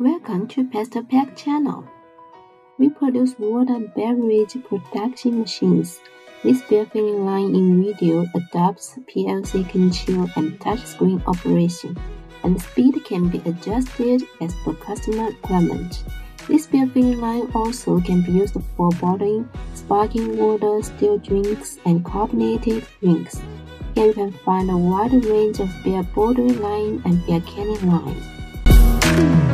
Welcome to PESTOPACK channel. We produce wood and beverage production machines. This beer-filling line in video adopts PLC control and touchscreen operation, and speed can be adjusted as per customer requirement. This beer-filling line also can be used for bottling, sparkling water, still drinks, and carbonated drinks. Here you can find a wide range of beer bottling line and beer canning lines.